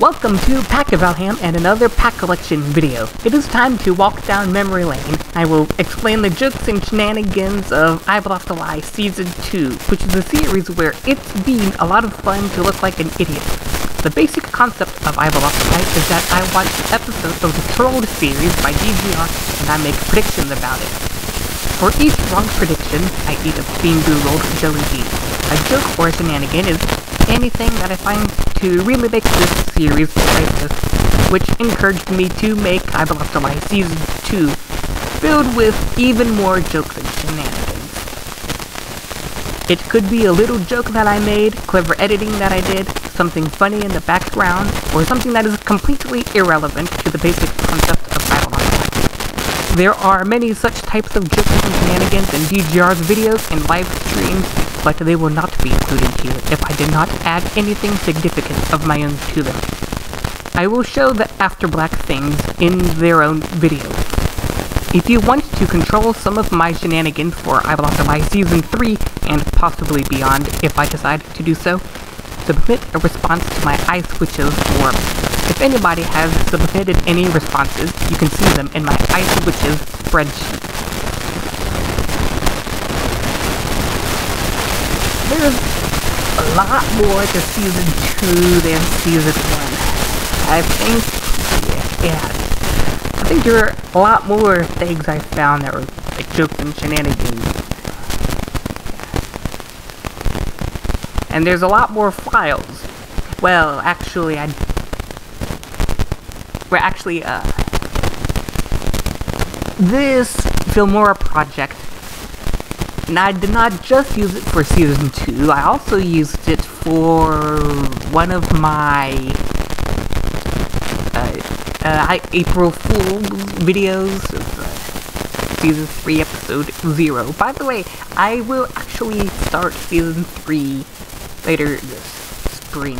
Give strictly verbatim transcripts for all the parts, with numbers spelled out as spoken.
Welcome to Pack of Valham and another pack collection video. It is time to walk down memory lane. I will explain the jokes and shenanigans of Eyeball Off the Lie Season two, which is a series where it's been a lot of fun to look like an idiot. The basic concept of Eyeball Off the Lie is that I watch episodes of the Trolled series by D G R and I make predictions about it. For each wrong prediction, I eat a bean boozled jelly bean. A joke or a shenanigan is anything that I find to really make this series racist, which encouraged me to make Eyeball Off the Lie Season two, filled with even more jokes and shenanigans. It could be a little joke that I made, clever editing that I did, something funny in the background, or something that is completely irrelevant to the basic concept of Eyeball Off the Lie. There are many such types of jokes and shenanigans in D G R's videos and live streams, but they will not be included here if I did not add anything significant of my own to them. I will show the After Black things in their own video. If you want to control some of my shenanigans for Eyeball Off the Lie Season three and possibly beyond if I decide to do so, submit a response to my I-Switches form. If anybody has submitted any responses, you can see them in my I-Switches spreadsheet. There's a lot more to Season two than Season one. I think... yeah, yeah. I think there are a lot more things I found that were like jokes and shenanigans. And there's a lot more files. Well, actually, I... We're actually, uh, this Filmora project, and I did not just use it for Season two, I also used it for one of my uh, uh, April Fool's videos, uh, Season three Episode zero. By the way, I will actually start Season three later this spring.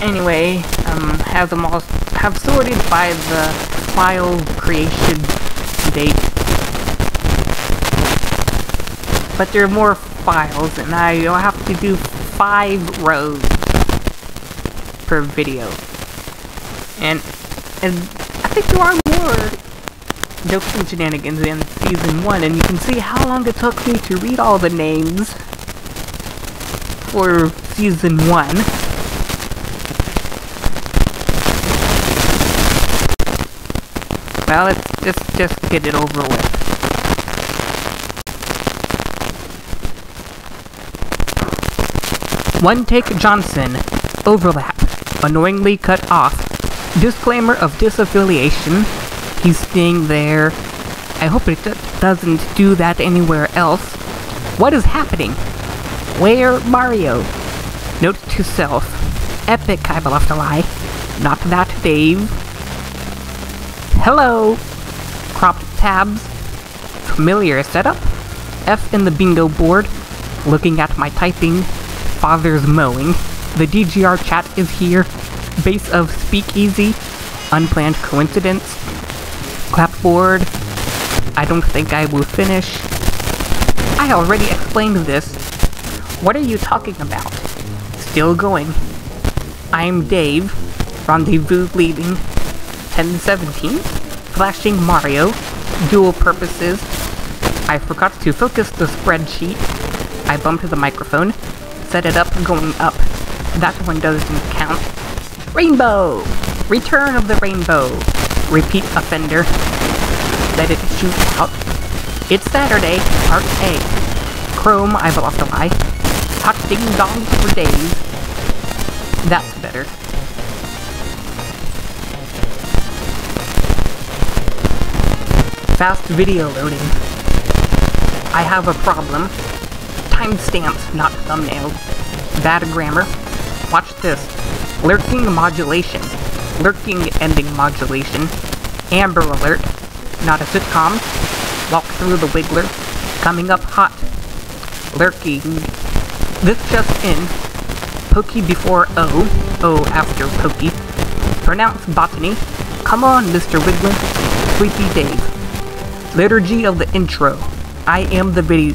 Anyway, um, have them all have sorted by the file creation date. But there are more files, and I'll have to do five rows per video. And and I think there are more jokes and shenanigans in season one, and you can see how long it took me to read all the names for season one. Well, let's just, just get it over with. One Take Johnson. Overlap. Annoyingly cut off. Disclaimer of disaffiliation. He's staying there. I hope it doesn't do that anywhere else. What is happening? Where Mario? Note to self. Epic Eyeball Off the Lie. Not that Dave. Hello! Cropped tabs. Familiar setup. F in the bingo board. Looking at my typing. Father's mowing. The D G R chat is here. Base of speakeasy. Unplanned coincidence. Clapboard. I don't think I will finish. I already explained this. What are you talking about? Still going. I'm Dave. Rendezvous leading. ten seventeen, Flashing Mario, Dual Purposes, I forgot to focus the spreadsheet, I bumped the microphone, set it up going up, that one doesn't count, Rainbow, Return of the Rainbow, Repeat Offender, Let It Shoot Out, It's Saturday, Part A, Chrome Eyeball Off the Lie, Hot Ding Dong for Days, that's better. Fast video loading. I have a problem. Timestamps, not thumbnails. Bad grammar. Watch this. Lurking modulation. Lurking ending modulation. Amber alert. Not a sitcom. Walk through the wiggler. Coming up hot. Lurking. This just in. Pokey before O. O after pokey. Pronounce botany. Come on, Mister Wiggler. Sleepy Dave. Liturgy of the intro. I am the video.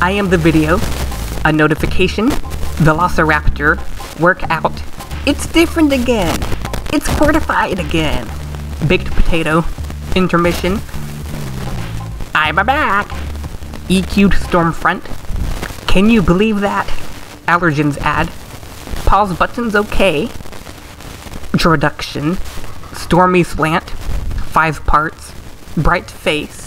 I am the video. A notification, Velociraptor, workout, it's different again, it's fortified again, baked potato, intermission, I'm back, E Q'd Stormfront, can you believe that, allergens ad, pause buttons okay, introduction, stormy slant, five parts, bright face,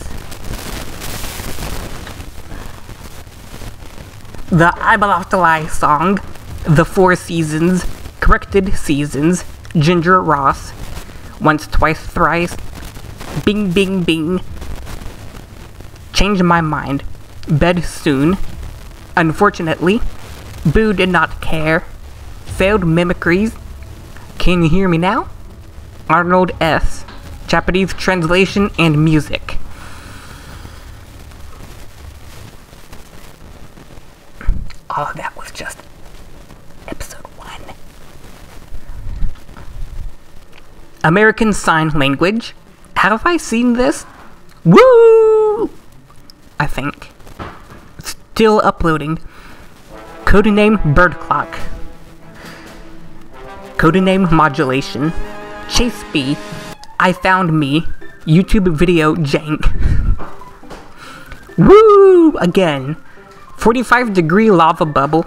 the IBALOFTLLAI song, the Four Seasons, corrected seasons, Ginger Ross, once, twice, thrice, bing, bing, bing, change my mind, bed soon, unfortunately, boo did not care, failed mimicries, can you hear me now? Arnold S, Japanese translation and music. Oh, that was just episode one. American Sign Language. Have I seen this? Woo! I think. Still uploading. Codename Bird Clock. Codename Modulation. Chase B. I Found Me. YouTube video jank. Woo! Again. forty-five degree lava bubble,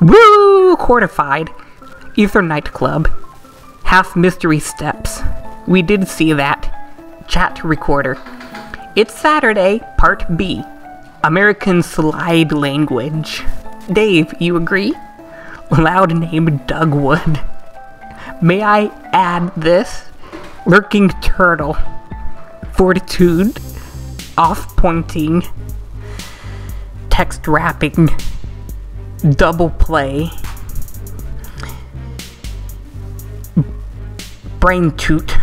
woo, quartified, ether nightclub, half mystery steps, we did see that, chat recorder, it's Saturday, part B, American slide language, Dave, you agree? Loud name Dougwood, may I add this, lurking turtle, fortitude, off pointing, text wrapping, double play, brain toot,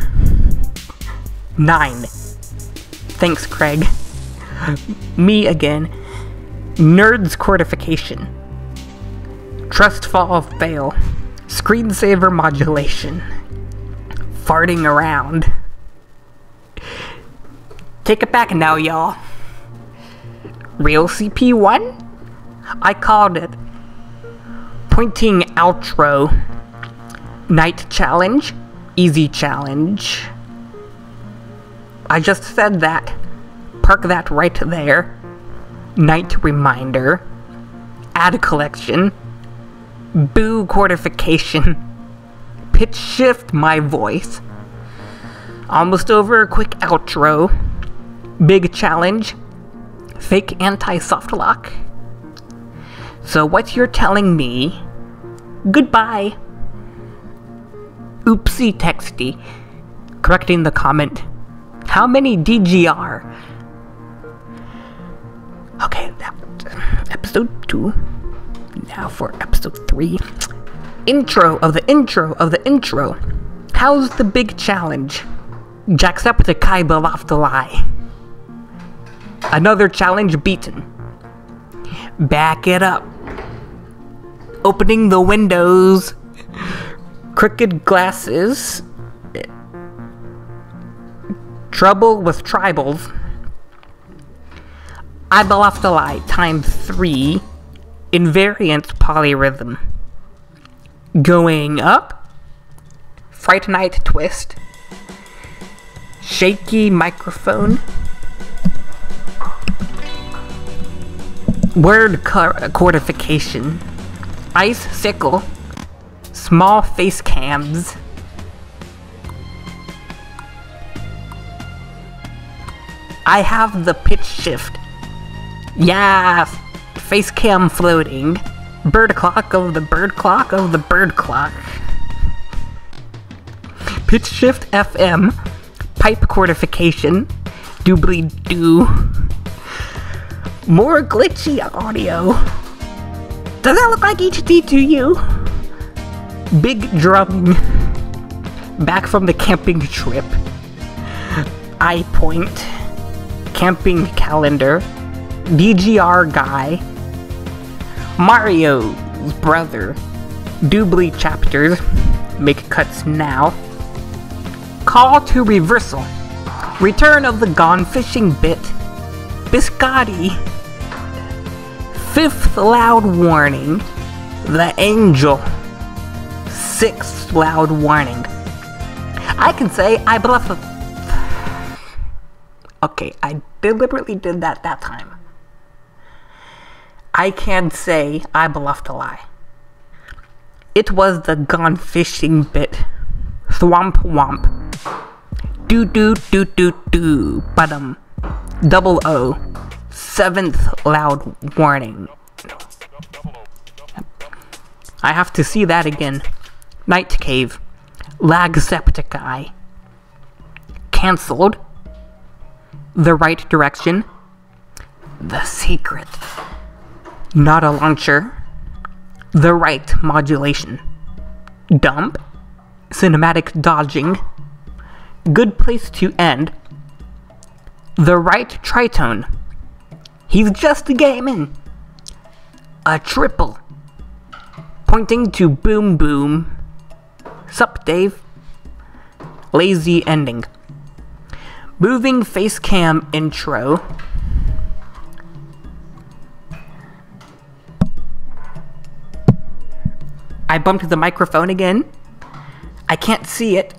nine, thanks Craig, me again, nerds cortification, trust fall fail, screensaver modulation, farting around, take it back now y'all. Real C P one? I called it. Pointing outro. Night challenge. Easy challenge. I just said that. Park that right there. Night reminder. Add collection. Boo quartification. Pitch shift my voice. Almost over. Quick outro. Big challenge. Fake anti-soft lock. So what you're telling me? Goodbye. Oopsie texty. Correcting the comment. How many D G R? Okay, that was episode two. Now for episode three. Intro of the intro of the intro. How's the big challenge? Jacksepticeye beloved the lie. Another challenge beaten. Back it up. Opening the windows. Crooked glasses. Trouble with tribals. IBALOFTLLAI times three. Invariant polyrhythm. Going up. Fright Night twist. Shaky microphone. Word codification, ice sickle, small face cams, I have the pitch shift, yeah, face cam floating, bird clock of the bird clock of the bird clock, pitch shift F M, pipe codification, doobly doo. More glitchy audio. Does that look like H D to you? Big drumming. Back from the camping trip. Eye point. Camping calendar. D G R guy. Mario's brother. Doobly chapters. Make cuts now. Call to reversal. Return of the gone fishing bit. Biscotti. Fifth loud warning, the angel. Sixth loud warning. I can say I bluff. Okay, I deliberately did that that time. I can say I bluffed a lie. It was the gone fishing bit. Thwomp womp. Do do do do do. Bottom. Double O. Seventh loud warning. I have to see that again. Night Cave. Lagsepticeye. Cancelled. The Right Direction. The Secret. Not a Launcher. The Right Modulation. Dump. Cinematic Dodging. Good Place to End. The Right Tritone. He's just a game in. A triple. Pointing to Boom Boom. Sup, Dave. Lazy Ending. Moving Face Cam Intro. I bumped the microphone again. I can't see it.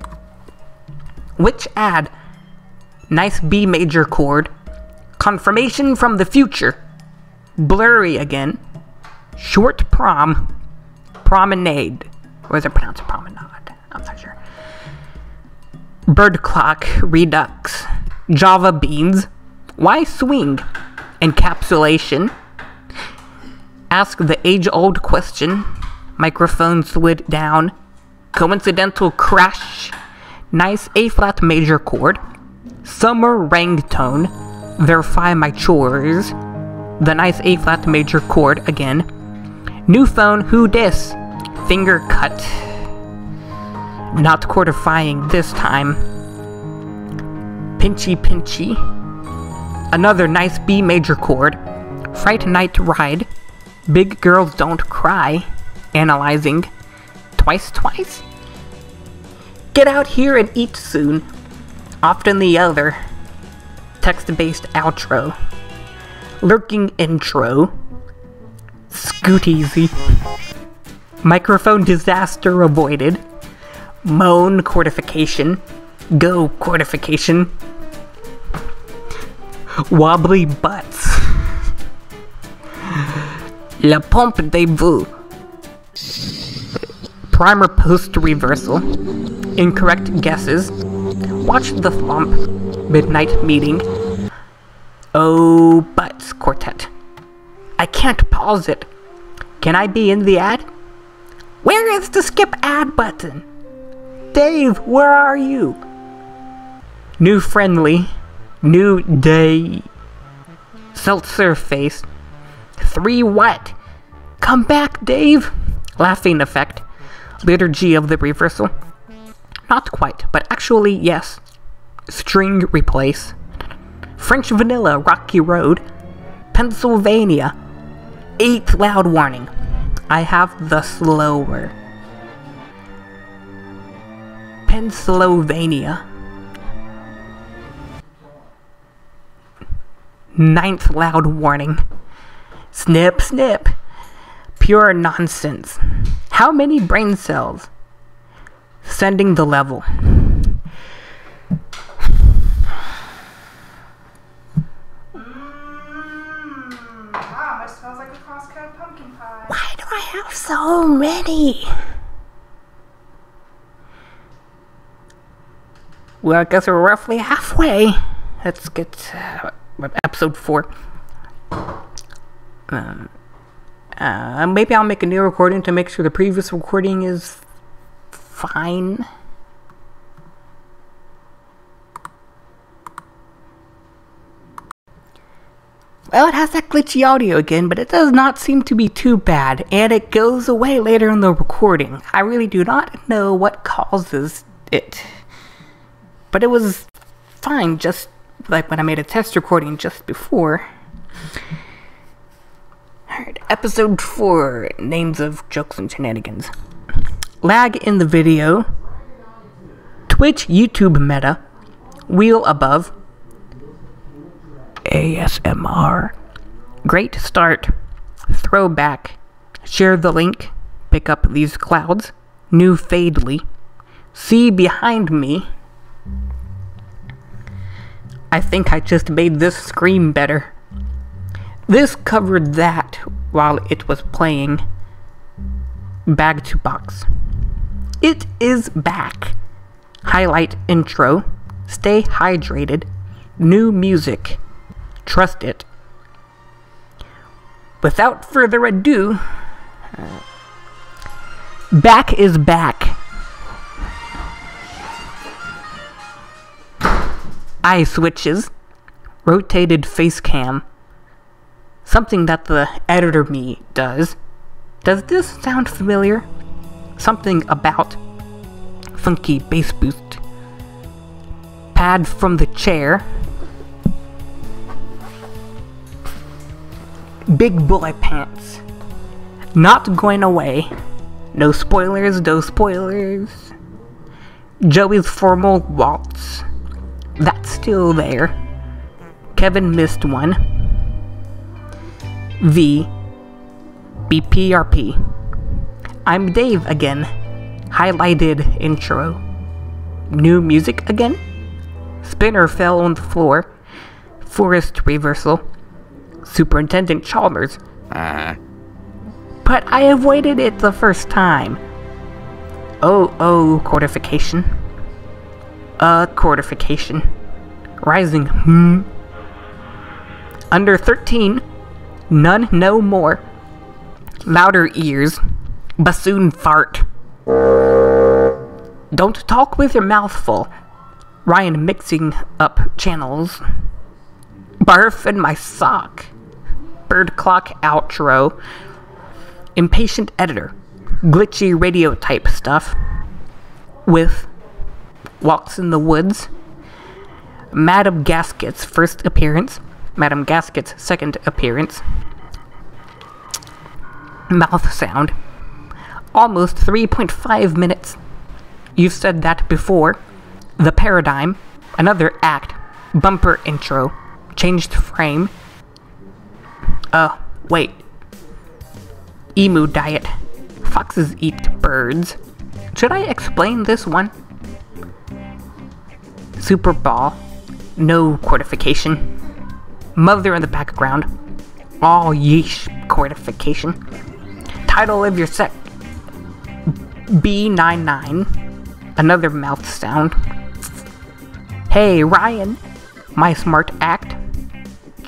Which ad? Nice B major chord. Confirmation from the future. Blurry again. Short prom. Promenade. Or is it pronounced promenade? I'm not sure. Bird clock. Redux. Java beans. Why swing? Encapsulation. Ask the age-old question. Microphone slid down. Coincidental crash. Nice A-flat major chord. Summer Rangtone. Verify my chores. The nice A-flat major chord again. New phone, who dis? Finger cut. Not quarterfying this time. Pinchy pinchy. Another nice B major chord. Fright Night Ride. Big Girls Don't Cry. Analyzing. Twice twice? Get out here and eat soon. Often the other. Text-based outro. Lurking intro. Scoot-easy. Microphone disaster avoided. Moan quartification. Go quartification. Wobbly butts. La pompe des bouts. Primer post reversal. Incorrect guesses. Watch the thump. Midnight meeting. Oh, butts quartet. I can't pause it. Can I be in the ad? Where is the skip ad button? Dave, where are you? New friendly. New day. Seltzer face. Three what? Come back, Dave. Laughing effect. Liturgy of the reversal. Not quite, but actually, yes. String replace. French Vanilla Rocky Road. Pennsylvania. Eighth loud warning. I have the slower. Pennsylvania. Ninth loud warning. Snip, snip. Pure nonsense. How many brain cells? Sending the level. Mm, wow, that smells like a cross-cut pumpkin pie. Why do I have so many? Well, I guess we're roughly halfway. Let's get uh, episode four. Um... Uh, maybe I'll make a new recording to make sure the previous recording is fine. Well, it has that glitchy audio again, but it does not seem to be too bad, and it goes away later in the recording. I really do not know what causes it, but it was fine, just like when I made a test recording just before. Alright, episode four, names of jokes and shenanigans. Lag in the video. Twitch YouTube meta. Wheel above. A S M R. Great start. throwback. Share the link. Pick up these clouds. New Fadely. See behind me. I think I just made this scream better. This covered that while it was playing. Back to box. It is back. Highlight intro. Stay hydrated. New music. Trust it. Without further ado, back is back. Eye switches. Rotated face cam. Something that the editor me does. Does this sound familiar? Something about funky bass boost. Pad from the chair. Big boy pants. Not going away. No spoilers, no spoilers. Joey's formal waltz. That's still there. Kevin missed one. V. B P R P. I'm Dave again. Highlighted intro. New music again? Spinner fell on the floor. Forest reversal. Superintendent Chalmers. Uh. But I avoided it the first time. Oh, oh, Cortification. Uh, Cortification. Rising, hmm. Under thirteen. None no more. Louder ears. Bassoon fart. Don't talk with your mouth full. Ryan mixing up channels. Barf in my sock. Bird clock outro. Impatient editor. Glitchy radio type stuff. With walks in the woods. Madam Gasket's first appearance. Madam Gasket's second appearance. Mouth sound. Almost three point five minutes. You've said that before. The paradigm. Another act. Bumper intro. Changed frame. Uh, wait. Emu diet. Foxes eat birds. Should I explain this one? Super ball. No Cortification. Mother in the background. All yeesh Cortification. Title of your sec. B ninety-nine. Another mouth sound. Hey, Ryan. My smart act.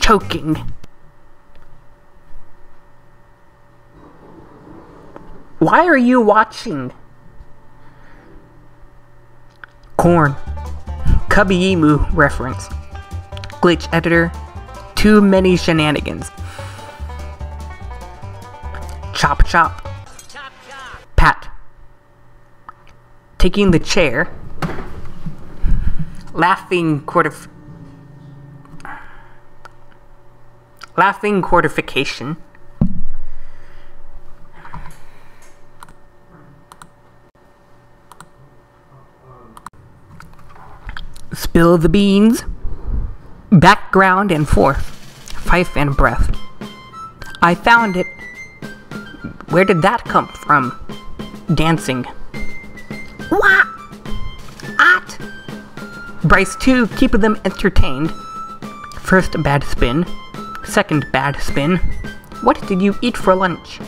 Choking. Why are you watching? Corn. Cubby Emu reference. Glitch editor. Too many shenanigans. Chop chop. Chop, chop. Pat. Taking the chair. Laughing quartif... Laughing Cortification. Spill the beans. Background and forth. Fife and breath. I found it. Where did that come from? Dancing. What? At? Bryce two, keeping them entertained. First bad spin. Second bad spin. What did you eat for lunch?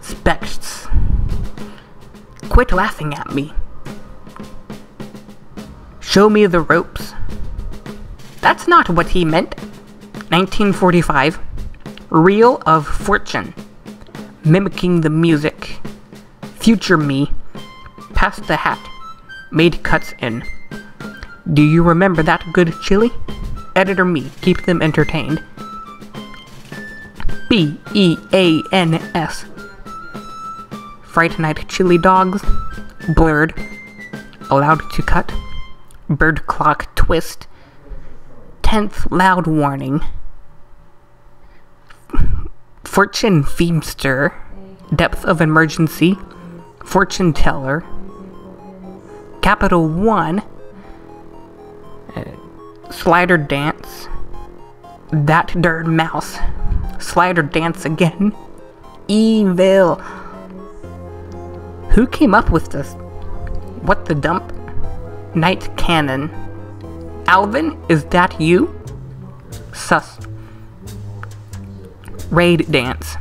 Specs. Quit laughing at me. Show me the ropes. That's not what he meant. nineteen forty-five. Reel of Fortune. Mimicking the music. Future me. Past the hat. Made cuts in. Do you remember that good chili? Editor me. Keep them entertained. B E A N S. Fright Night Chili Dogs. Blurred. Allowed to cut. Bird clock twist. Tenth loud warning. Fortune Feemster. Depth of emergency. Fortune teller. Capital one. Slider dance. That darn mouse. Slider dance again. Evil. Who came up with this? What the dump? Night Cannon. Alvin, is that you? Sus. Raid Dance.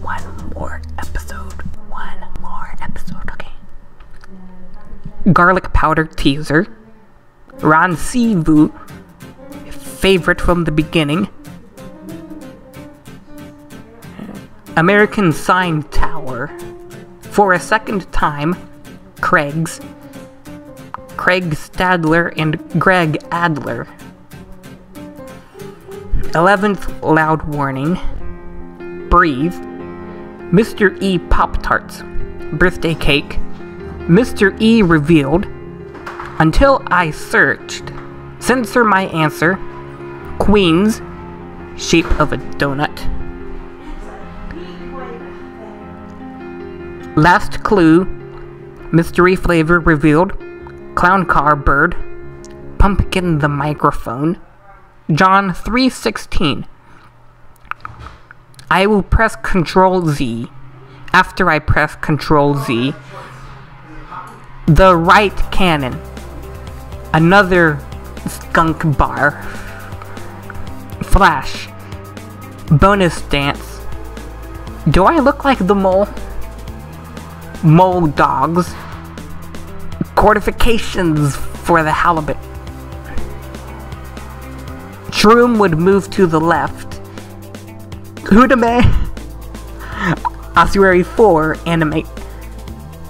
One more episode. One more episode, okay. Garlic Powder Teaser. Rendezvous. Favorite from the beginning. American Sign Tower. For a second time, Craig's. Craig Stadler and Greg Adler. eleventh Loud Warning. Breathe. Mister E Pop-Tarts. Birthday Cake. Mister E Revealed. Until I Searched. Censor My Answer. Queens. Shape of a Donut. Last Clue. Mystery Flavor Revealed. Clown Car Bird. Pumpkin the Microphone. John three sixteen. I will press Control Z. After I press Control Z. The Right Cannon. Another skunk bar. Flash. Bonus Dance. Do I look like the mole? Mole Dogs. Fortifications for the halibut. Shroom would move to the left. Hudame. Ossuary four animate.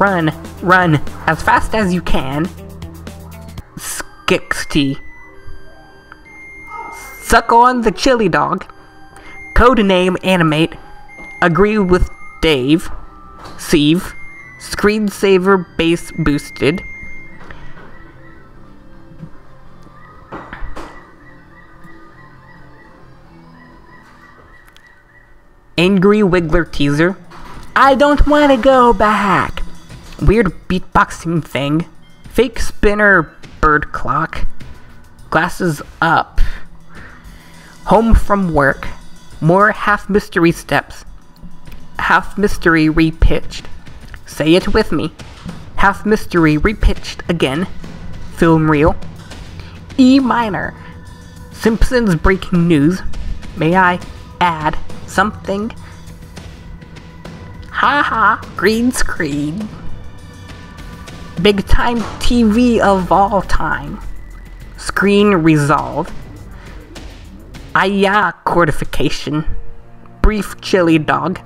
Run, run as fast as you can. Skixty. Suck on the chili dog. Codename animate. Agree with Dave. Sieve. Screensaver base boosted. Angry Wiggler Teaser. I don't wanna go back. Weird beatboxing thing. Fake spinner bird clock. Glasses up. Home from work. More half mystery steps. Half mystery repitched. Say it with me. Half mystery repitched again. Film reel. E minor. Simpsons breaking news. May I add something? Ha ha, green screen. Big time T V of all time. Screen resolve. Aya cortification. Brief chili dog.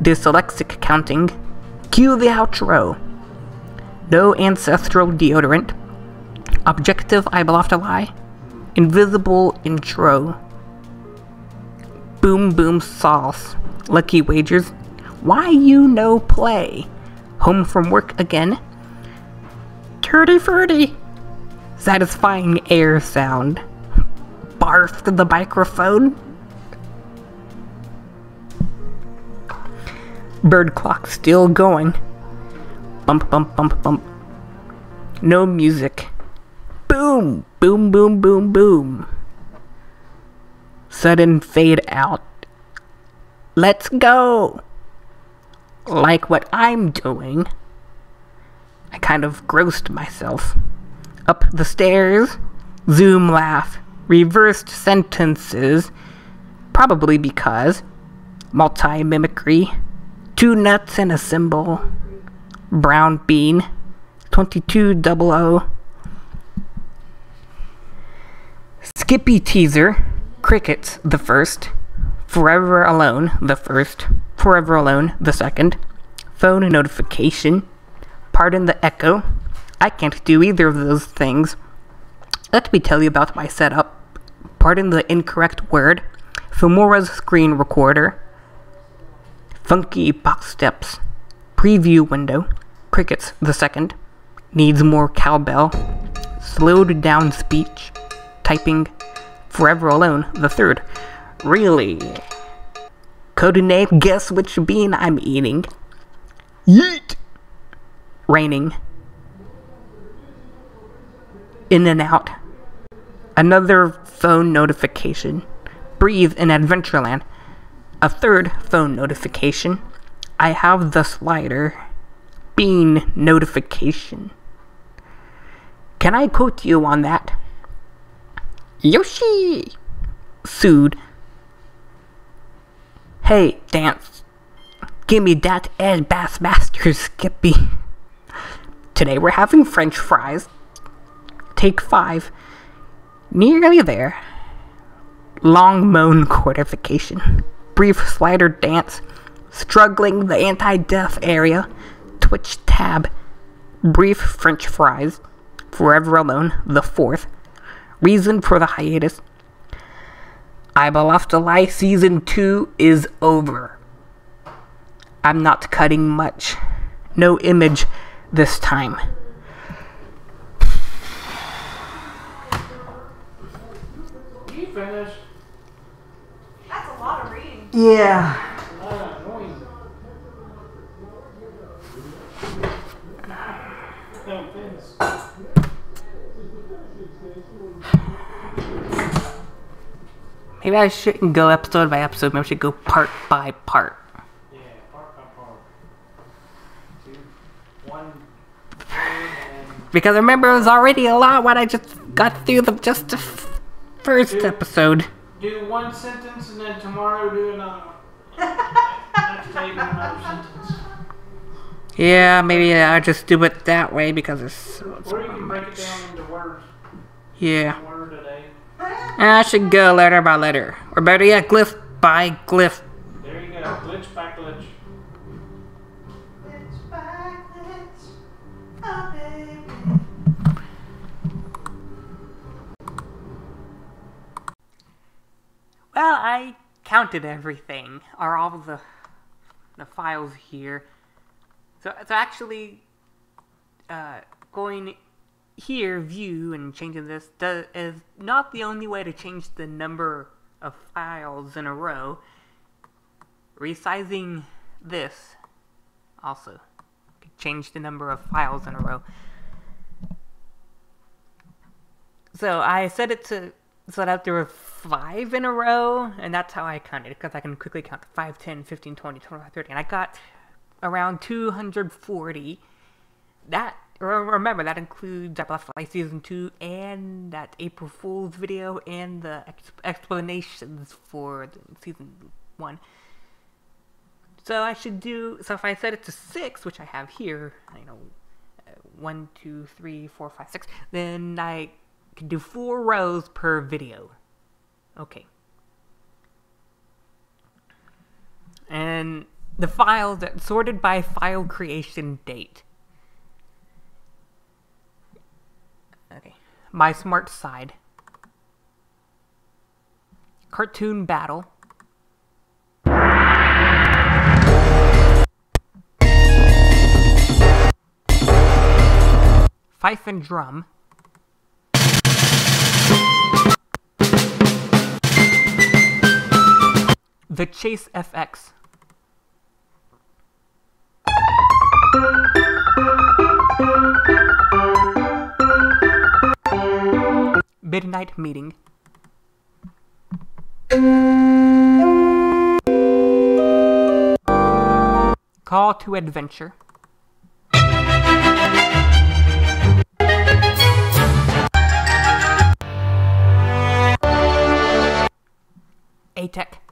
Dyslexic counting. Cue the outro. No ancestral deodorant. Objective IBALOFTLLAI. Invisible intro. Boom Boom Sauce. Lucky Wagers. Why You No Play. Home from work again. Turdy Furdy. Satisfying air sound. Barf to the microphone. Bird clock still going. Bump bump bump bump. No music. Boom boom boom boom boom. Sudden fade out. Let's go. Like what I'm doing. I kind of grossed myself. Up the stairs. Zoom laugh. Reversed sentences. Probably because. Multi-mimicry. Two nuts and a symbol. Brown bean. twenty-two double oh. Skippy Teaser. Crickets, the first. Forever Alone, the first. Forever Alone, the second. Phone notification. Pardon the echo. I can't do either of those things. Let me tell you about my setup. Pardon the incorrect word. Filmora's screen recorder. Funky box steps. Preview window. Crickets, the second. Needs more cowbell. Slowed down speech. Typing. Forever Alone, the third. Really? Codename, guess which bean I'm eating. Yeet! Raining. In and out. Another phone notification. breathe in Adventureland. A third phone notification. I have the slider. Bean notification. Can I quote you on that? Yoshi! Sued. Hey, dance. Give me that and Bassmaster Skippy. Today we're having French fries. Take five. Nearly there. Long moan quartification. Brief slider dance. Struggling the anti-death area. Twitch tab. Brief French fries. Forever alone. The fourth. Reason for the hiatus. Eyeball Off the Lie season two is over. I'm not cutting much. No image this time. You finished. That's a lot of reading. Yeah. Maybe I shouldn't go episode by episode. Maybe I should go part by part. Yeah, part by part. Two, one, two, and... Because remember, it was already a lot when I just got through the just the f first do, episode. Do one sentence and then tomorrow do another one. Next day do another sentence. Yeah, maybe I just do it that way because it's so much. Or you can break it down into words. Yeah. Word a day. I should go letter by letter. Or better yet, glyph by glyph. There you go. Glitch by glitch. Glitch by glitch. Oh, baby. Well, I counted everything. Are all of the, the files here. So, so actually, uh, going... here, view, and changing this does, is not the only way to change the number of files in a row. Resizing this also can change the number of files in a row. So I set it to so that there were five in a row, and that's how I counted it, because I can quickly count to five, ten, fifteen, twenty, twenty-five, thirty, and I got around two hundred forty. That Remember, that includes IBALOFTLLAI Season two and that April Fool's video and the ex explanations for the Season one. So I should do... So if I set it to six, which I have here, you know, one, two, three, four, five, six, then I can do four rows per video. Okay. And the files that sorted by file creation date. Okay, My Smart Side, Cartoon Battle, Fife and Drum, The Chase F X, Midnight Meeting, Call to Adventure, A-Tech,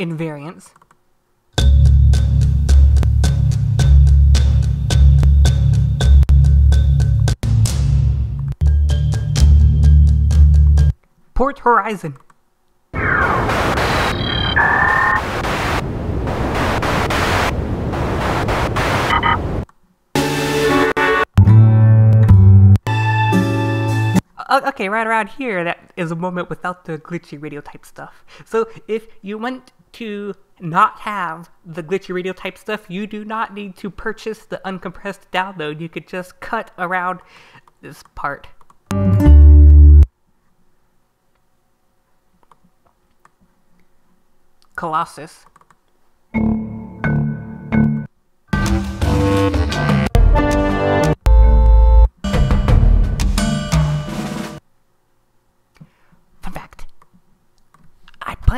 Invariance, Port Horizon, okay, right around here, that is a moment without the glitchy radio type stuff. So if you want to not have the glitchy radio type stuff, you do not need to purchase the uncompressed download. You could just cut around this part. Colossus.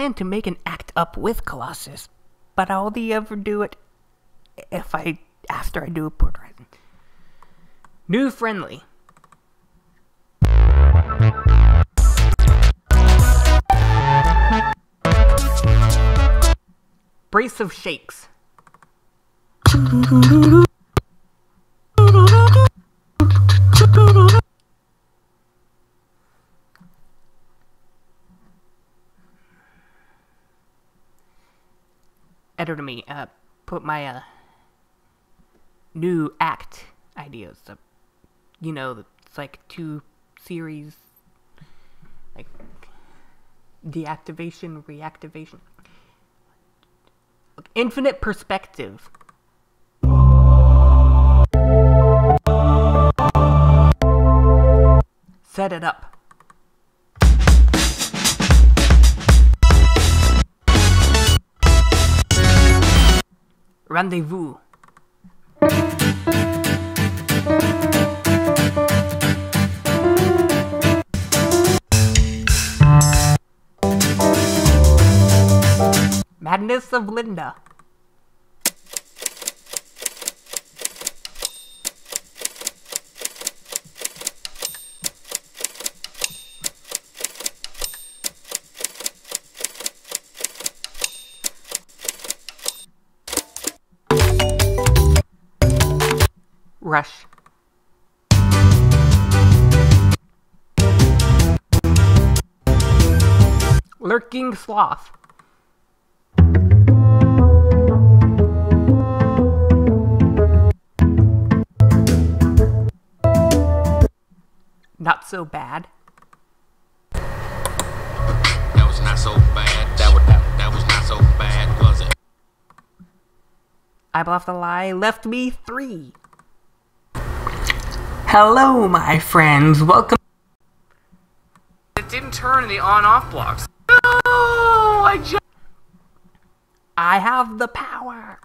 planned to make an act up with Colossus, but I'll only ever do it if I after I do a portrait. New friendly. Brace of shakes. Editor me, uh, put my, uh, new act ideas up. You know, it's like two series, like, deactivation, reactivation. Infinite perspective. Set it up. Rendezvous. Madness of Linda. Rush. Lurking Sloth. Not so bad. That was not so bad. That was, that, that was not so bad, was it? Eyeball Off the Lie left me three. Hello, my friends. Welcome. It didn't turn in the on-off blocks. No, I just. I have the power.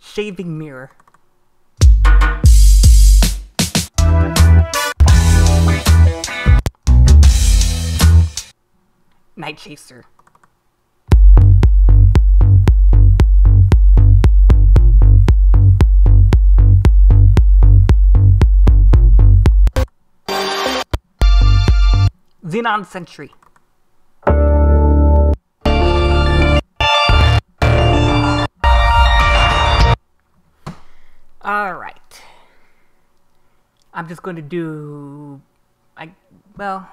Shaving mirror. Night Chaser. Xenon Sentry. All right. I'm just going to do... I... well...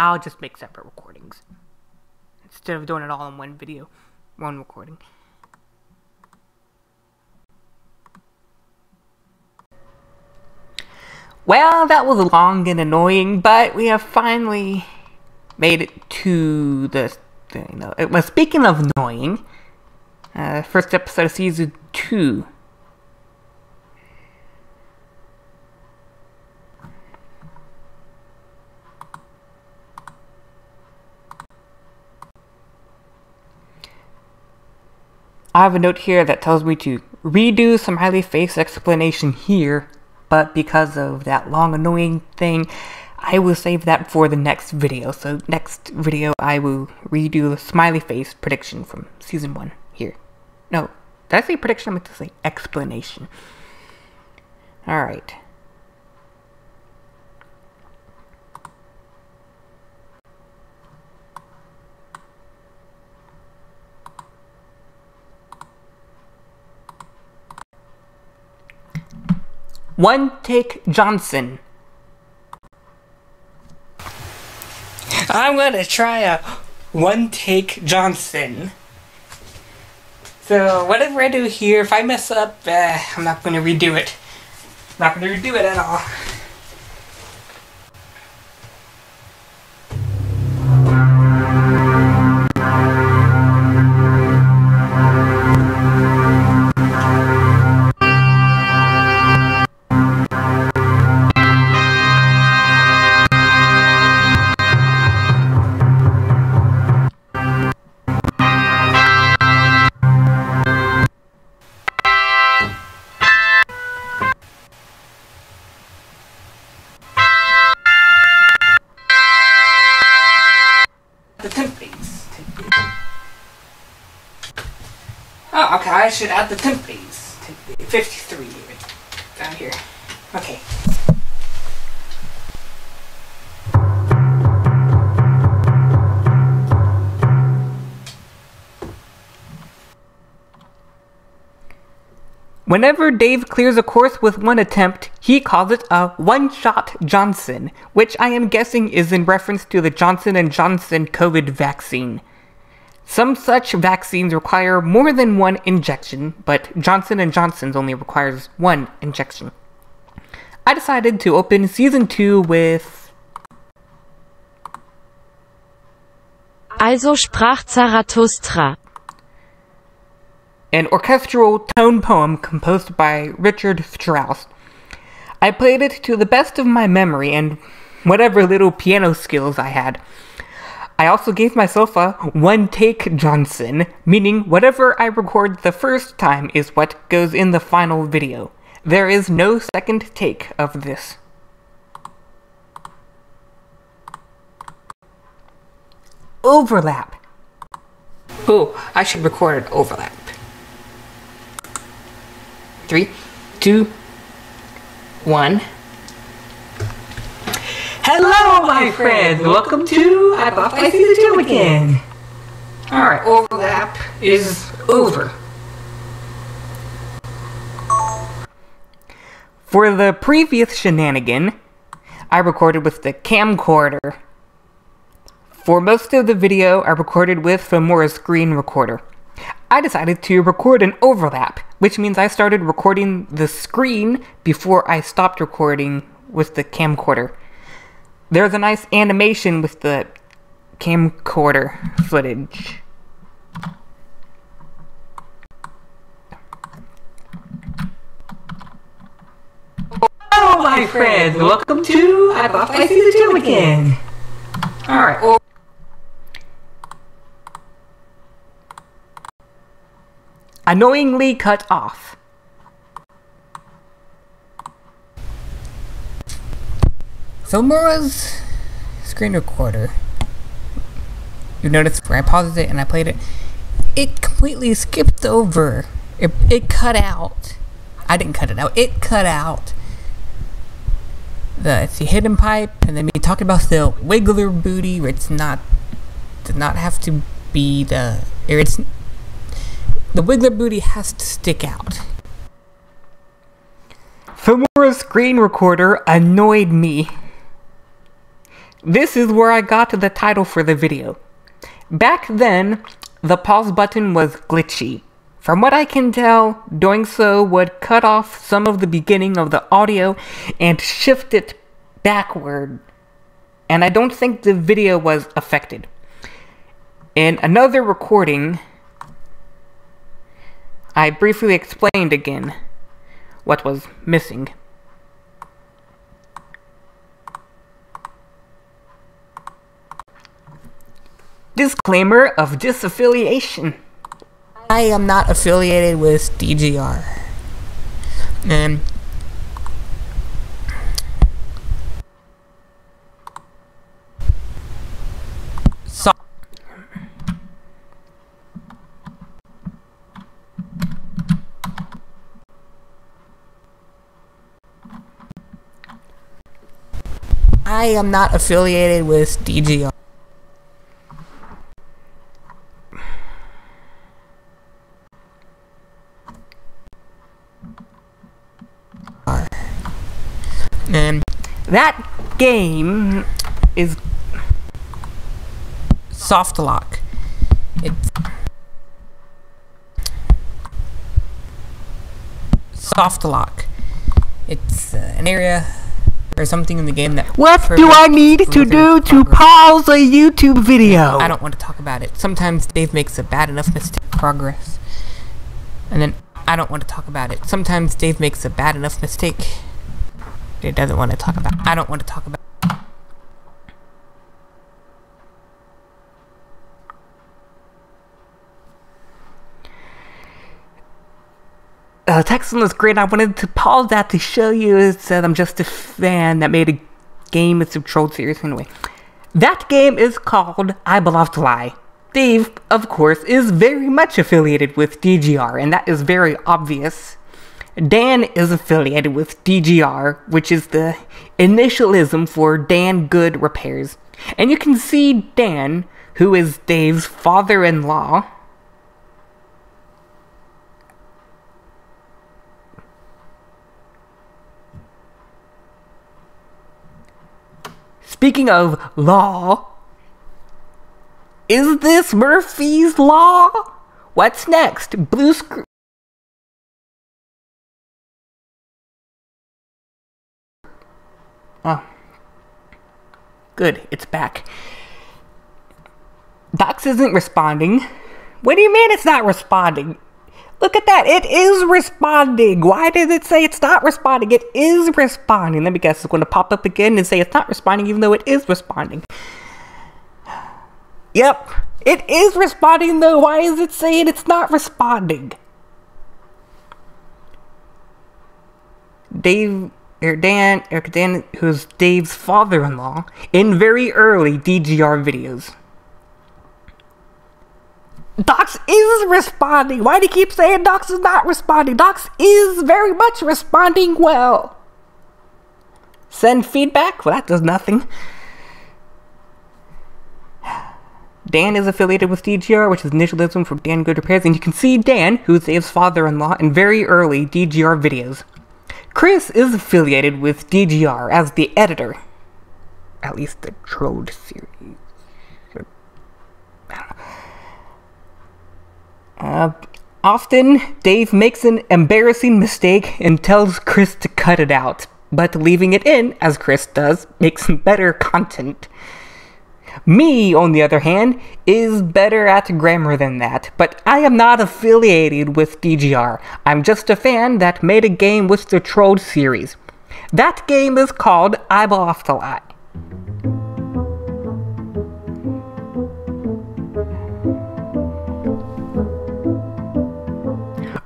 I'll just make separate recordings instead of doing it all in one video, one recording. Well, that was long and annoying, but we have finally made it to the thing. Well, speaking of annoying, uh, first episode of season two. I have a note here that tells me to redo some highly faced explanation here, but because of that long annoying thing, I will save that for the next video. So next video I will redo the smiley face prediction from season one here. No, did I say prediction? I meant to say explanation. Alright. One Take Johnson. I'm gonna try a One Take Johnson. So whatever I do here, if I mess up, uh, I'm not gonna redo it. Not gonna redo it at all. Now I should add the temp base. fifty-three down here. Okay. Whenever Dave clears a course with one attempt, he calls it a one-shot Johnson, which I am guessing is in reference to the Johnson and Johnson COVID vaccine. Some such vaccines require more than one injection, but Johnson and Johnson's only requires one injection. I decided to open Season two with... Also sprach Zarathustra. An orchestral tone poem composed by Richard Strauss. I played it to the best of my memory and whatever little piano skills I had. I also gave myself a one-take Johnson, meaning whatever I record the first time is what goes in the final video. There is no second take of this. Overlap. Oh, I should record an overlap. Three, two, one. Hello, my friends! Welcome to I See the Gym again. Alright, overlap is over. For the previous shenanigan, I recorded with the camcorder. For most of the video, I recorded with Filmora's screen recorder. I decided to record an overlap, which means I started recording the screen before I stopped recording with the camcorder. There's a nice animation with the camcorder footage. Hello, my friends! Welcome to I See the Gym again. Alright. Annoyingly cut off. Filmora's screen recorder. You noticed where I paused it and I played it. It completely skipped over. It, it cut out. I didn't cut it out. It cut out the, the hidden pipe and then me talking about the wiggler booty. It's not did not have to be the. It's The wiggler booty has to stick out. Filmora's screen recorder annoyed me. This is where I got the title for the video. Back then, the pause button was glitchy. From what I can tell, doing so would cut off some of the beginning of the audio and shift it backward. And I don't think the video was affected. In another recording, I briefly explained again what was missing. Disclaimer of disaffiliation. I am not affiliated with D G R. Um, I am not affiliated with D G R. And that game is soft lock. It's soft lock. It's uh, an area or something in the game that... What do I need to do to pause a YouTube video? I don't want to talk about it. Sometimes Dave makes a bad enough mistake. Progress. And then, I don't want to talk about it. Sometimes Dave makes a bad enough mistake. Dave doesn't want to talk about it. I don't want to talk about it. Uh, text on the screen, I wanted to pause that to show you. It said I'm just a fan that made a game with some Trolled series. Anyway, that game is called IBALOFTLLAI. Dave, of course, is very much affiliated with D G R, and that is very obvious. Dan is affiliated with D G R, which is the initialism for Dan Good Repairs. And you can see Dan, who is Dave's father-in-law, speaking of law, is this Murphy's Law? What's next? Blue screen. Oh. Good, it's back. Dox isn't responding. What do you mean it's not responding? Look at that, it is responding. Why did it say it's not responding? It is responding. Let me guess, it's going to pop up again and say it's not responding even though it is responding. Yep, it is responding though. Why is it saying it's not responding? Dave, or Dan, or Dan, who's Dave's father-in-law, in very early D G R videos. Dox is responding. Why do you keep saying Dox is not responding? Dox is very much responding well. Send feedback? Well, that does nothing. Dan is affiliated with D G R, which is initialism from Dan Good Repairs, and you can see Dan, who's Dave's father-in-law, in very early D G R videos. Chris is affiliated with D G R as the editor. At least the Trolled series. I don't know. Uh, often, Dave makes an embarrassing mistake and tells Chris to cut it out, but leaving it in, as Chris does, makes some better content. Me, on the other hand, is better at grammar than that, but I am not affiliated with D G R. I'm just a fan that made a game with the Trolled series. That game is called IBALOFTLLAI.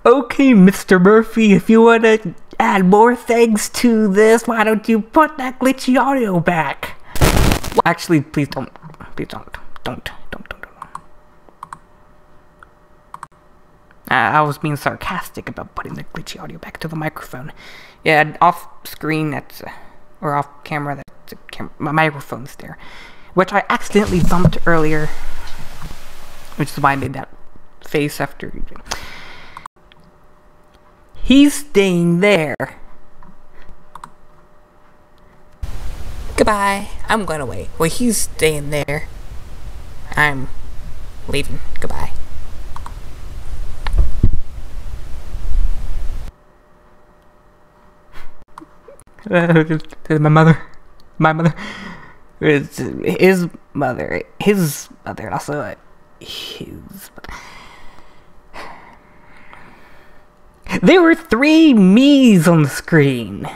Okay, Mister Murphy, if you want to add more things to this, why don't you put that glitchy audio back? Well, actually, please don't. Please don't. Don't. Don't. Don't. Don't. Uh, I was being sarcastic about putting the glitchy audio back to the microphone. Yeah, off screen, that's... Uh, or off camera, that's... Uh, cam my microphone's there. Which I accidentally bumped earlier. Which is why I made that face after... He's staying there. Goodbye. I'm going away. Well, he's staying there. I'm leaving. Goodbye. My mother. My mother. His, his mother. His mother. Also, his mother. There were three me's on the screen.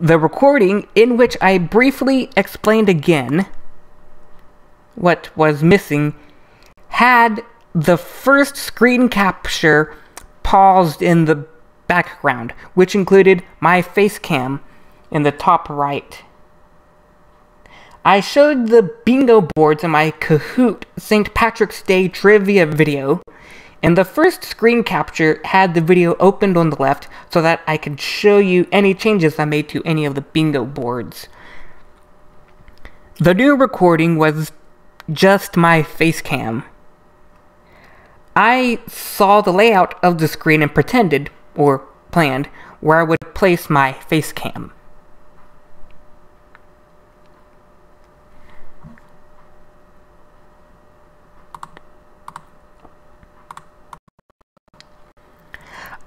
The recording in which I briefly explained again what was missing had the first screen capture paused in the background, which included my face cam in the top right. I showed the bingo boards in my Kahoot Saint Patrick's Day trivia video, and the first screen capture had the video opened on the left so that I could show you any changes I made to any of the bingo boards. The new recording was just my face cam. I saw the layout of the screen and pretended, or planned, where I would place my face cam.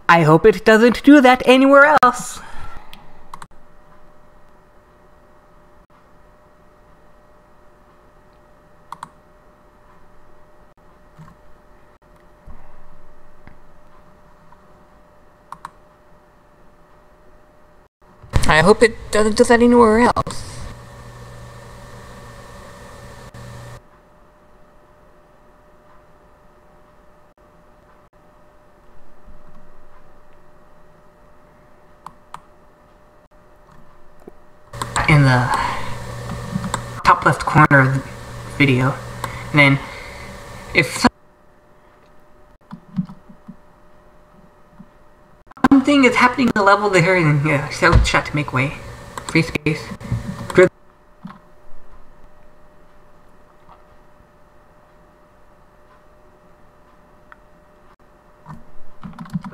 I hope it doesn't do that anywhere else. I hope it doesn't do that anywhere else. In the top left corner of the video, happening. If something is happening at the level they're in, yeah, so shut to make way. Free space. Grid.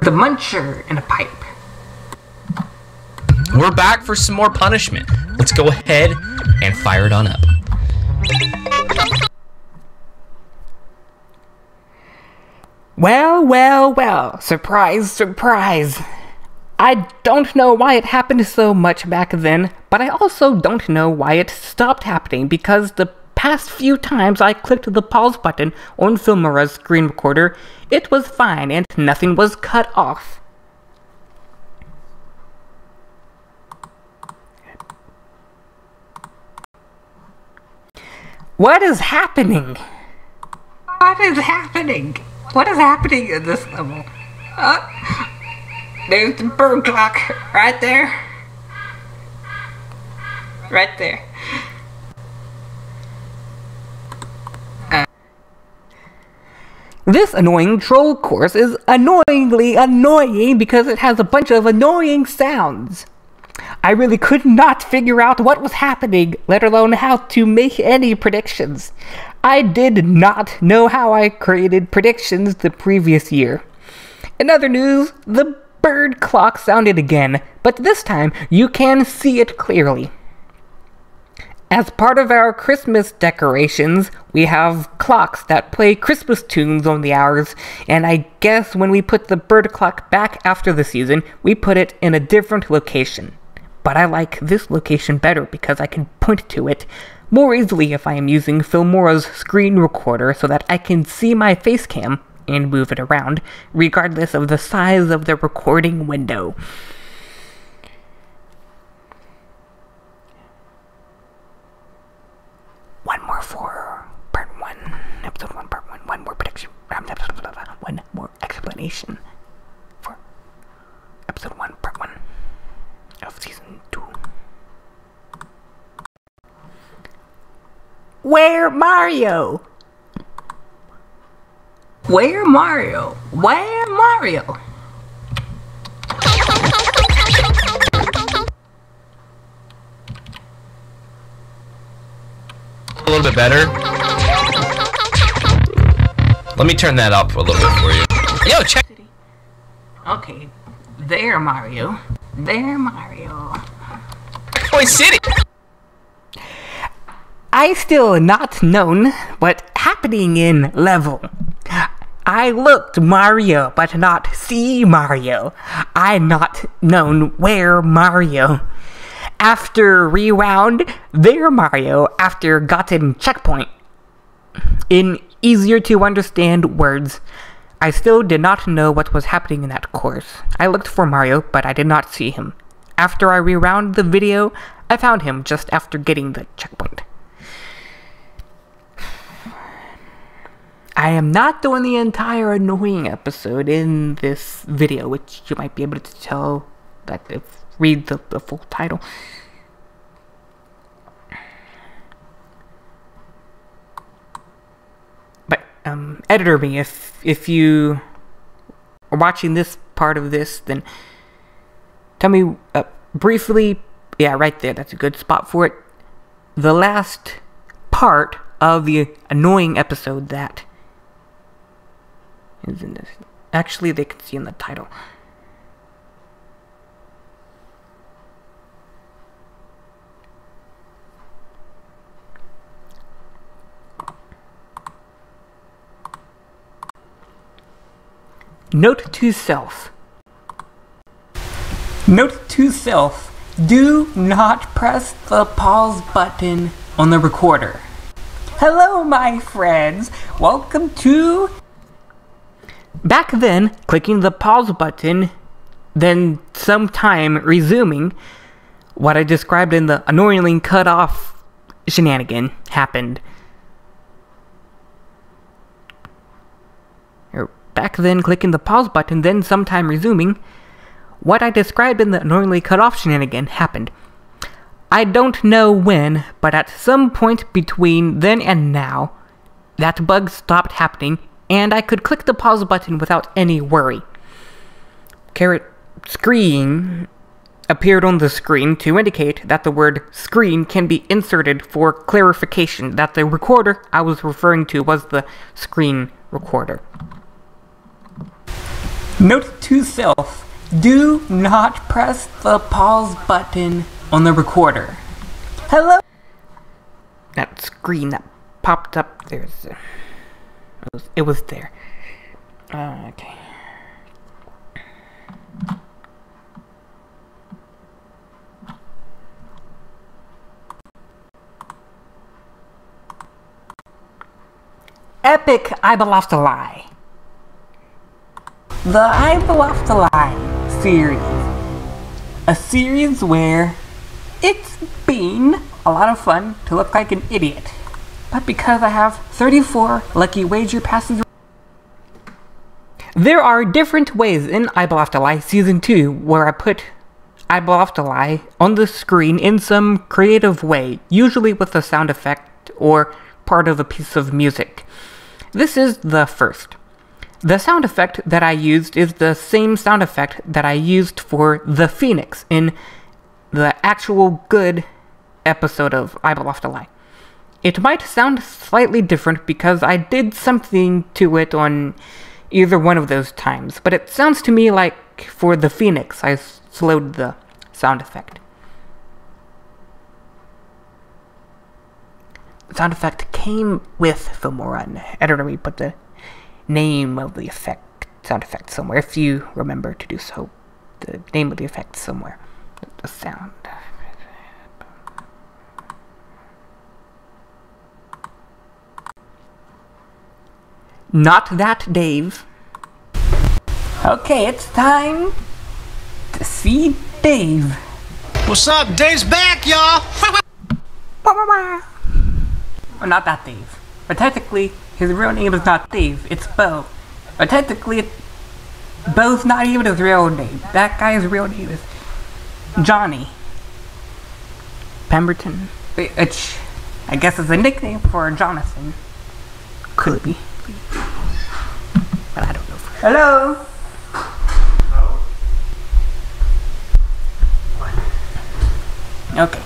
The muncher and a pipe. We're back for some more punishment. Let's go ahead and fire it on up. Well, well, well. Surprise, surprise. I don't know why it happened so much back then, but I also don't know why it stopped happening, because the past few times I clicked the pause button on Filmora's screen recorder, it was fine and nothing was cut off. What is happening? What is happening? What is happening at this level? Uh, there's the bird clock right there. Right there. Uh. This annoying troll course is annoyingly annoying because it has a bunch of annoying sounds. I really could not figure out what was happening, let alone how to make any predictions. I did not know how I created predictions the previous year. In other news, the bird clock sounded again, but this time you can see it clearly. As part of our Christmas decorations, we have clocks that play Christmas tunes on the hours, and I guess when we put the bird clock back after the season, we put it in a different location. But I like this location better because I can point to it more easily if I am using Filmora's screen recorder so that I can see my face cam and move it around, regardless of the size of the recording window. One more for part one, episode one, part one, one more prediction, one more explanation for episode one, part one of season two. Where Mario? Where Mario? Where Mario? A little bit better. Let me turn that up a little bit for you. Yo, check. Okay, there, Mario. There, Mario. Boy, city. I still not known what happening in level. I looked Mario, but not see Mario. I not known where Mario. After rewound, there Mario after gotten checkpoint. In easier to understand words, I still did not know what was happening in that course. I looked for Mario, but I did not see him. After I rewound the video, I found him just after getting the checkpoint. I am not doing the entire annoying episode in this video, which you might be able to tell that if read the, the full title. But um, editor me if if you are watching this part of this, then tell me uh, briefly. Yeah, right there. That's a good spot for it. The last part of the annoying episode that is in this. Actually, they can see in the title. Note to self. Note to self. Do not press the pause button on the recorder. Hello, my friends. Welcome to... Back then, clicking the pause button, then sometime resuming, what I described in the annoyingly cut off shenanigan happened. Back then, clicking the pause button, then sometime resuming, what I described in the annoyingly cut off shenanigan happened. I don't know when, but at some point between then and now, That bug stopped happening, and I could click the pause button without any worry. Carrot screen appeared on the screen to indicate that the word screen can be inserted for clarification that the recorder I was referring to was the screen recorder. Note to self, do not press the pause button on the recorder. Hello? That screen that popped up, there's... Uh, it, was, it was there. Uh, okay. Epic IBALOFTLLAI. The IBALOFTLLAI series. A series where it's been a lot of fun to look like an idiot. But because I have thirty-four lucky wager passes... There are different ways in IBALOFTLLAI Season two where I put IBALOFTLLAI on the screen in some creative way, usually with a sound effect or part of a piece of music. This is the first. The sound effect that I used is the same sound effect that I used for the Phoenix in the actual good episode of IBALOFTLLAI. It might sound slightly different because I did something to it on either one of those times, but it sounds to me like for the Phoenix I slowed the sound effect. The sound effect came with Filmora, and I don't know where you put the name of the effect, sound effect somewhere, if you remember to do so. The name of the effect somewhere. The sound. Not that, Dave. Okay, it's time to see Dave. What's up? Dave's back, y'all! Well, not that Dave. But technically, his real name is not Dave, it's Bo. But technically, Bo's not even his real name. That guy's real name is Johnny Pemberton. Which, I guess, is a nickname for Jonathan. Could be. But I don't know. Hello? Hello? What? Okay.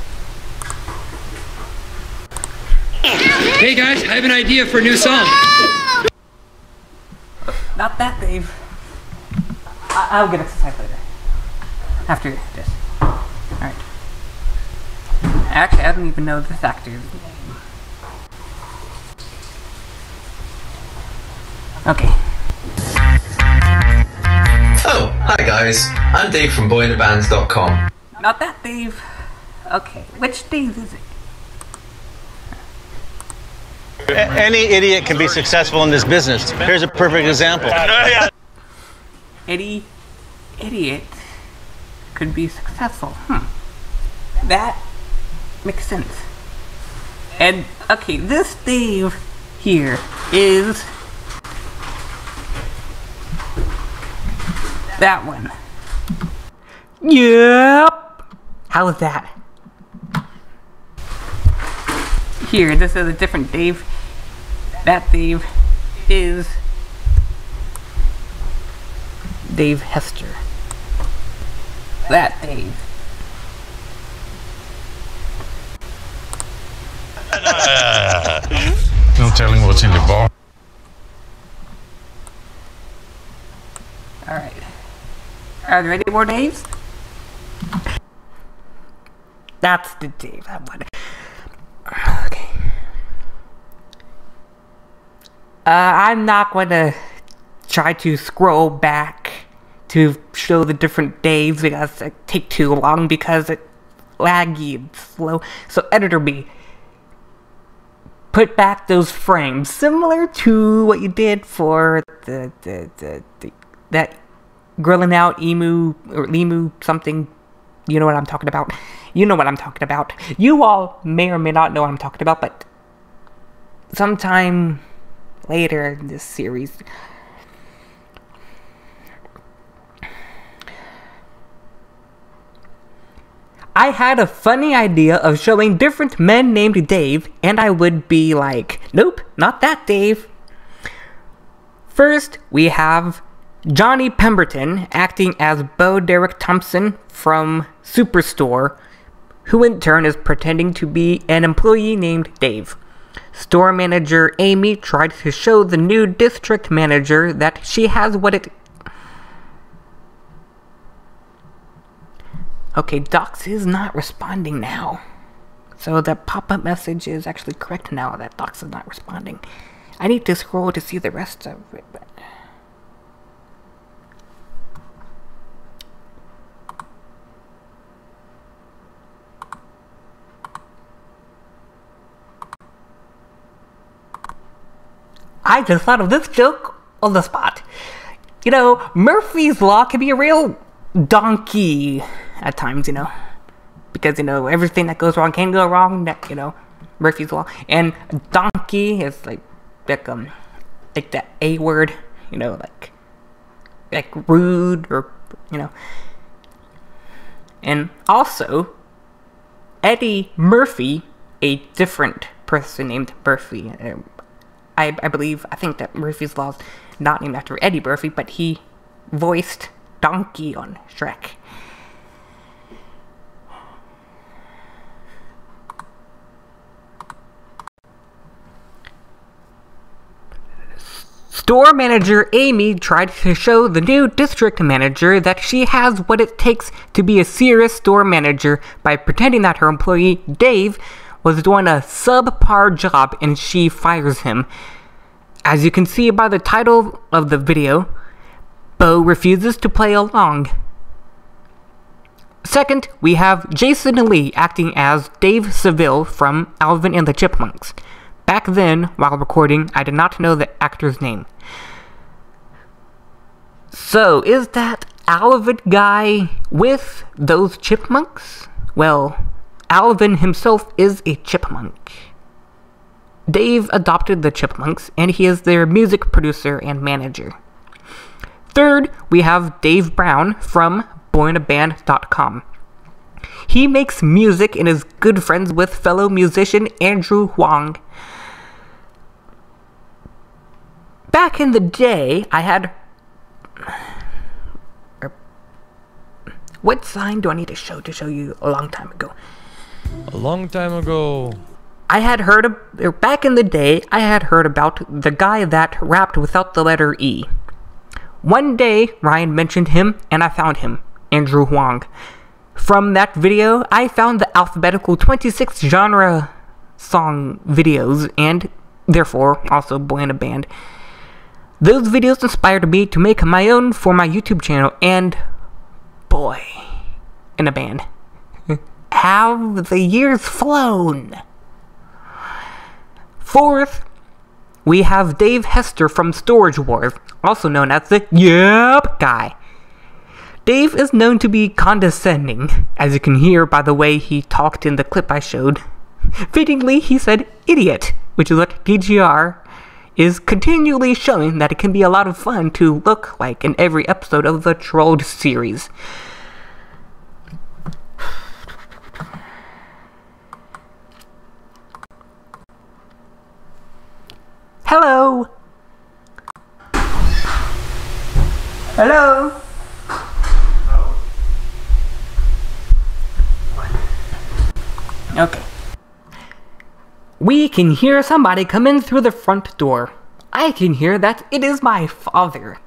Hey guys, I have an idea for a new song. Not that, Dave. I I'll get exercise later. After this. Alright. Actually, I don't even know this actor's name. Okay. Oh, hi guys. I'm Dave from Boyinaband dot com. Not that Dave. Okay, which Dave is it? A any idiot can be successful in this business. Here's a perfect example. Any idiot could be successful. Hmm. That makes sense. And, okay, this Dave here is... that one. Yep. How was that? Here, this is a different Dave. That Dave is Dave Hester. That Dave. No telling what's in the bar. All right. Are there any more Daves? That's the Dave, that one. Okay. Uh, I'm not going to try to scroll back to show the different Daves because it take too long because it's laggy and slow. So editor me, put back those frames similar to what you did for the the the, the that. Grilling out emu or lemu something. You know what I'm talking about. You know what I'm talking about. You all may or may not know what I'm talking about, but sometime later in this series. I had a funny idea of showing different men named Dave, and I would be like, Nope, not that Dave. First, we have Johnny Pemberton acting as Beau Derek Thompson from Superstore, who in turn is pretending to be an employee named Dave. Store manager Amy tried to show the new district manager that she has what it... Okay, Docs is not responding now. So that pop-up message is actually correct now that Docs is not responding. I need to scroll to see the rest of it, but... I just thought of this joke on the spot. You know, Murphy's Law can be a real donkey at times, you know. Because, you know, everything that goes wrong can go wrong, that, you know, Murphy's Law. And donkey is like, like, um, like that A word, you know, like, like rude or, you know. And also, Eddie Murphy, a different person named Murphy, uh, I, I believe, I think that Murphy's Law is not named after Eddie Murphy, but he voiced Donkey on Shrek. Store manager Amy tried to show the new district manager that she has what it takes to be a serious store manager by pretending that her employee, Dave, was doing a subpar job and she fires him. As you can see by the title of the video, Beau refuses to play along. Second, we have Jason Lee acting as Dave Seville from Alvin and the Chipmunks. Back then, while recording, I did not know the actor's name. So, is that Alvin guy with those chipmunks? Well, Alvin himself is a chipmunk. Dave adopted the chipmunks, and he is their music producer and manager. Third, we have Dave Brown from Boyinaband dot com. He makes music and is good friends with fellow musician Andrew Huang. Back in the day, I had... What sign do I need to show to show you a long time ago? A long time ago. I had heard, of, back in the day, I had heard about the guy that rapped without the letter E. One day, Ryan mentioned him, and I found him, Andrew Huang. From that video, I found the alphabetical twenty-six genre song videos, and therefore, also Boy in a Band. Those videos inspired me to make my own for my YouTube channel, and Boy in a Band. Have the years flown? Fourth, we have Dave Hester from Storage Wars, also known as the Yep Guy. Dave is known to be condescending, as you can hear by the way he talked in the clip I showed. Fittingly, he said idiot, which is what D G R is continually showing that it can be a lot of fun to look like in every episode of the Trolled series. Hello. Hello. Okay. We can hear somebody come in through the front door. I can hear that it is my father.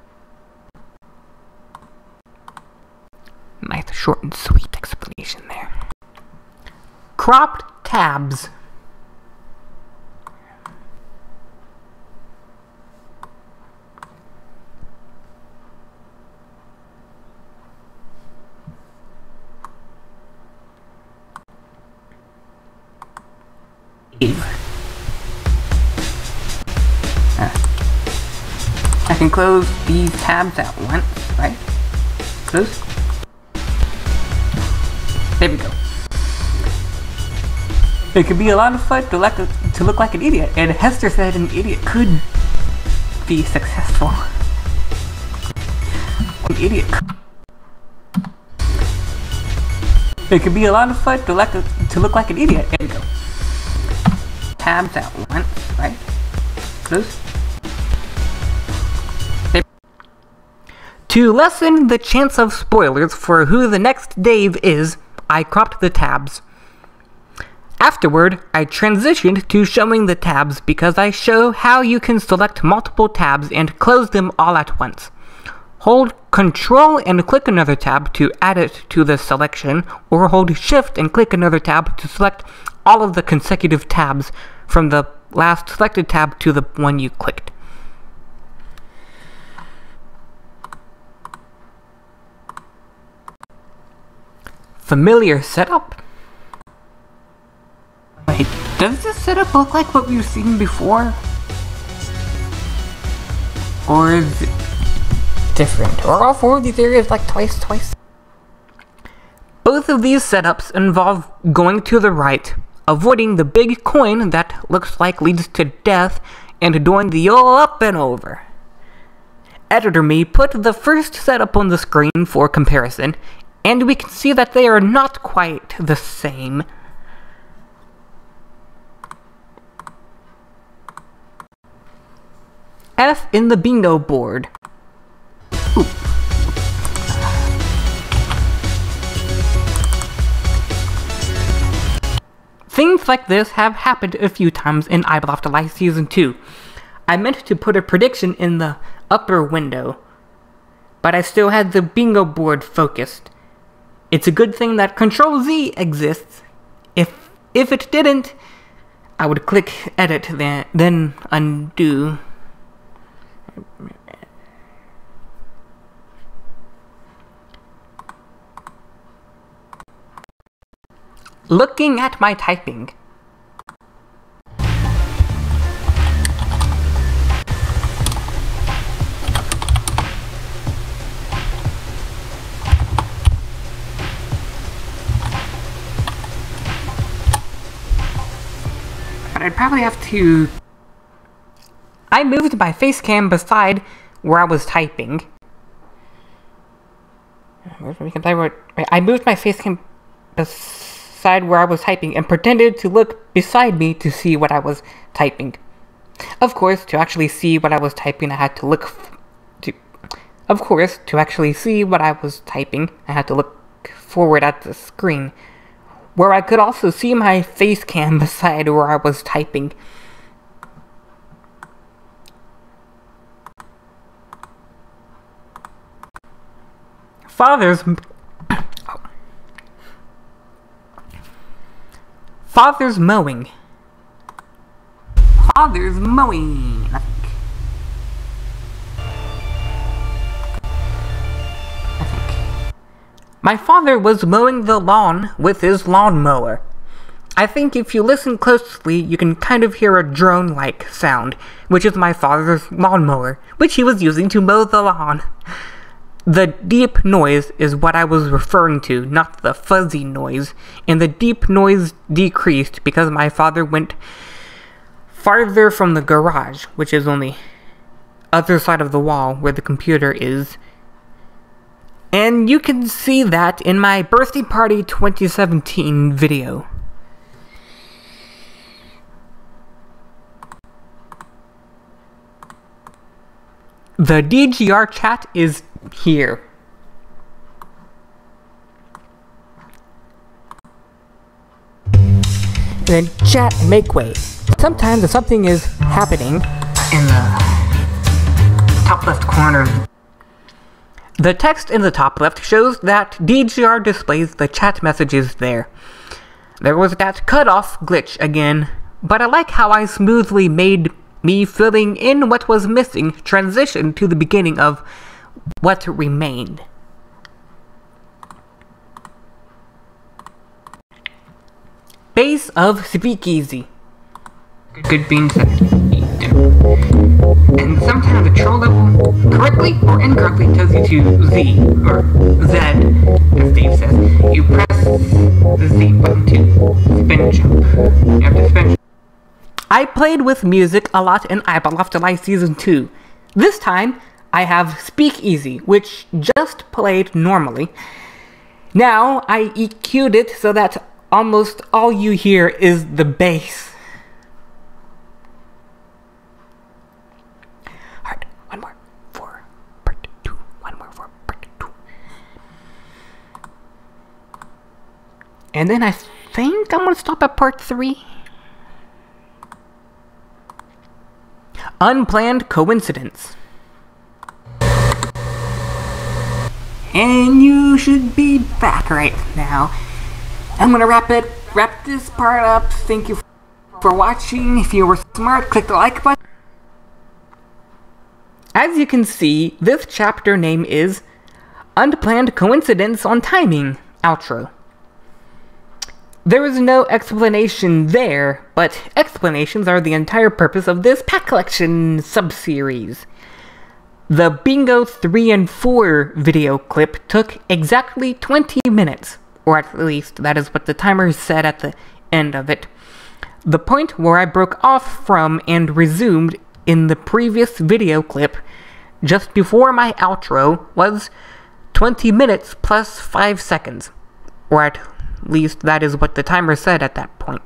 Nice short and sweet explanation there. Cropped tabs. I can close these tabs at once, right? Close. There we go. It could be a lot of fun to, like, to look like an idiot, and Hester said an idiot could be successful. An idiot could. It could be a lot of fun to, like, to look like an idiot. There we go. Tabs at once, right? boxes. To lessen the chance of spoilers for who the next Dave is, I cropped the tabs. Afterward, I transitioned to showing the tabs because I show how you can select multiple tabs and close them all at once. Hold Control and click another tab to add it to the selection, or hold Shift and click another tab to select all of the consecutive tabs from the last selected tab to the one you clicked. Familiar setup? Wait, does this setup look like what we've seen before? Or is it different? Are all four of these areas like twice, twice? Both of these setups involve going to the right, avoiding the big coin that looks like leads to death, and doing the all up and over. Editor me put the first setup on the screen for comparison, and we can see that they are not quite the same. F in the bingo board. Oop. Things like this have happened a few times in IBALOFTLLAI Season two. I meant to put a prediction in the upper window, but I still had the bingo board focused. It's a good thing that Control Z exists. If if it didn't, I would click Edit, then, then undo. Looking at my typing. I'd probably have to... I moved my face cam beside where I was typing. I moved my face cam beside where I was typing and pretended to look beside me to see what I was typing. Of course, to actually see what I was typing, I had to look... F to of course, to actually see what I was typing, I had to look forward at the screen, where I could also see my face cam beside where I was typing. Father's... Father's mowing. Father's mowing. I think. I think. My father was mowing the lawn with his lawnmower. I think if you listen closely, you can kind of hear a drone-like sound, which is my father's lawnmower, which he was using to mow the lawn. The deep noise is what I was referring to, not the fuzzy noise, and the deep noise decreased because my father went farther from the garage, which is on the other side of the wall where the computer is. And you can see that in my birthday party twenty seventeen video. The D G R chat is here. Then chat, make way. Sometimes if something is happening in the top left corner, the text in the top left shows that D G R displays the chat messages there. There was that cutoff glitch again, but I like how I smoothly made me filling in what was missing transition to the beginning of what remained. Base of Speakeasy. Good beans that eat them. And sometimes the troll level, correctly or incorrectly, tells you to Z, or Z, as Dave says. You press the Z button to spin jump. You have to spin jump. I played with music a lot in IBALOFTLLAI Season two. This time, I have Speakeasy, which just played normally. Now, I E Q'd it so that almost all you hear is the bass. And then I think I'm going to stop at part three. Unplanned coincidence. And you should be back right now. I'm going to wrap it, wrap this part up. Thank you for watching. If you were smart, click the like button. As you can see, this chapter name is Unplanned Coincidence on Timing, Outro. There is no explanation there, but explanations are the entire purpose of this pack collection sub-series. The Bingo three and four video clip took exactly twenty minutes, or at least that is what the timer said at the end of it. The point where I broke off from and resumed in the previous video clip, just before my outro, was twenty minutes plus five seconds, or at least that is what the timer said at that point.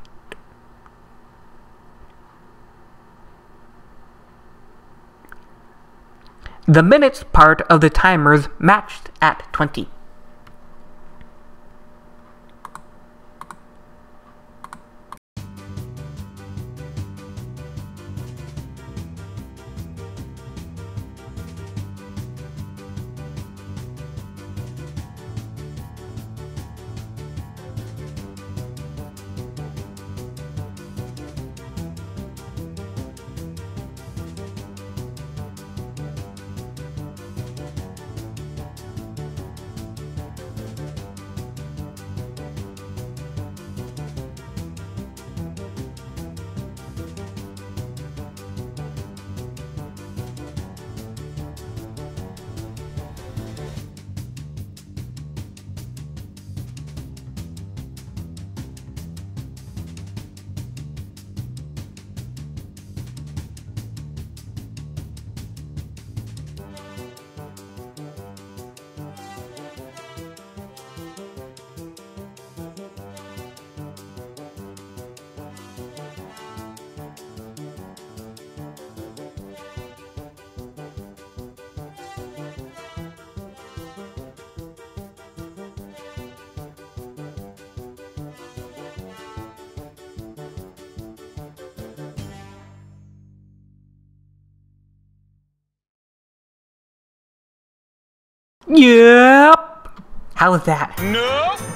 The minutes part of the timers matched at twenty. Yep. How was that? No.